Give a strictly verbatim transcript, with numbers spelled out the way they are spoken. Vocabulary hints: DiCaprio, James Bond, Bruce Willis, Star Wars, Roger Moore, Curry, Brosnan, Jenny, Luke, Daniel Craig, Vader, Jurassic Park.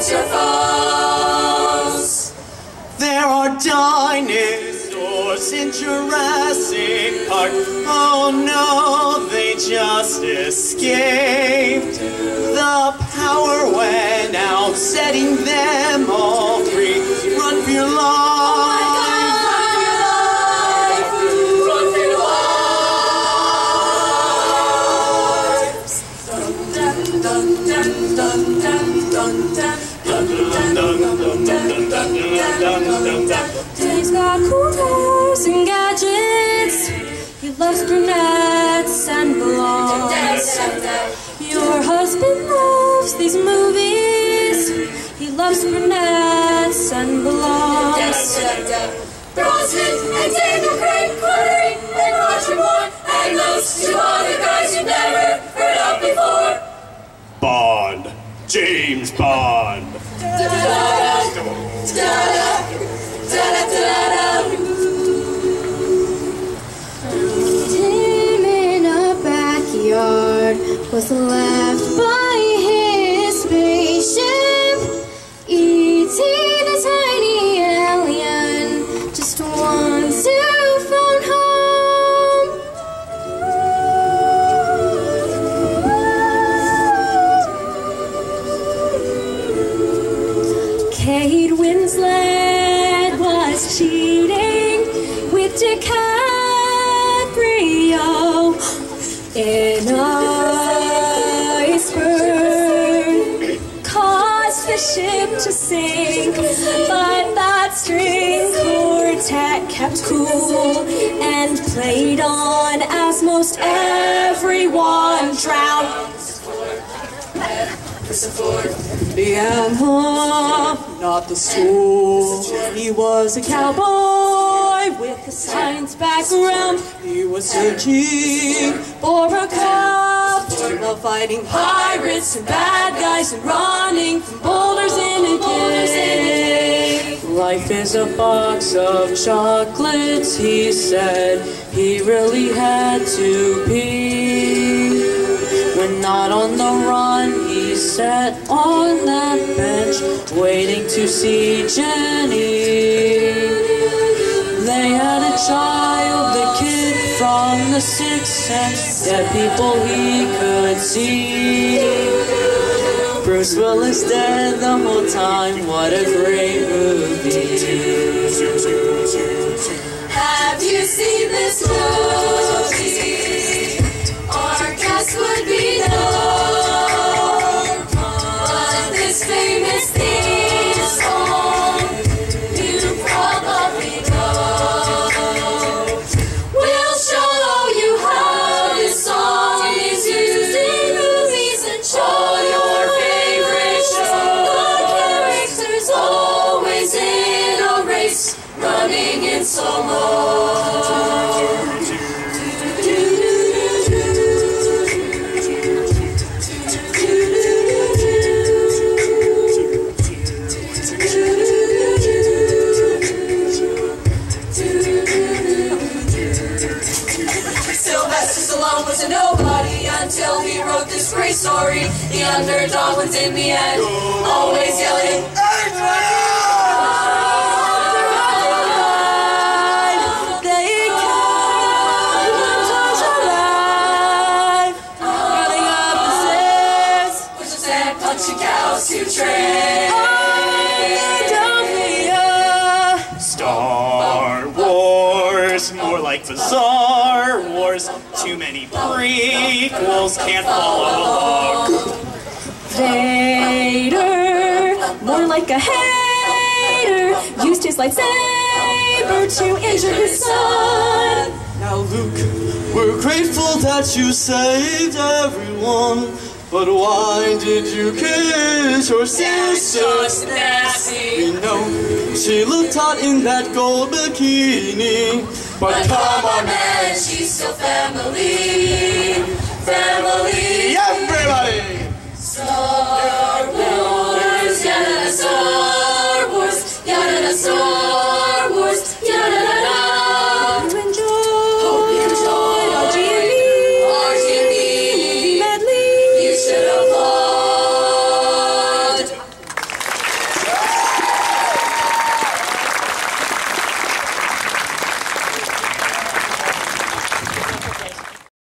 answer phones. There are dinosaurs in Jurassic Park. Oh no, they just escaped. The power went out, setting them all free. Run for your life. Dave's got cool toys and gadgets. He loves brunettes and blondes. Your husband loves these movies. He loves brunettes and blondes. Brosnan and Daniel Craig, Curry and Roger Moore, and those two other guys you've never heard of before. Bond. James Bond. Him in a backyard was left by his spaceship. E T the tiny alien just wants to phone home. Kate Winslet cheating with DiCaprio in an iceberg caused the ship to sink, but that string quartet kept cool and played on as most everyone drowned. The anthem, not the soul. He was a cowboy with a science background. He was searching for a captain while fighting pirates and bad guys and running from boulders in a cave. Life is a box of chocolates, he said. He really had to pee. When not on the run, he sat on that bench, waiting to see Jenny. They had a child, the kid from the Sixth Sense, dead people he could see. Bruce Willis dead the whole time, what a great movie. Have you seen this movie? Our cast would be known on this famous theme song. You probably know. We'll show you how this song is used in movies and show your favorite shows. The characters always in a race, running in slow-mo. Was a nobody until he wrote this great story. The underdog was in the end, always yelling, "Adrian!" They kept the touch alive, are the opposites, which is that punching cows to train. Oh, Star Wars, more like Bizarre Wars. Too many prequels can't follow along. Vader, more like a hater, used his lightsaber to injure his son. Now Luke, we're grateful that you saved everyone, but why did you kiss your sister? That's just nasty. We know she looked hot in that gold bikini, but, but come on, man, she's still family. Family. Everybody. Star Wars, yada Star Wars, yada Star Wars.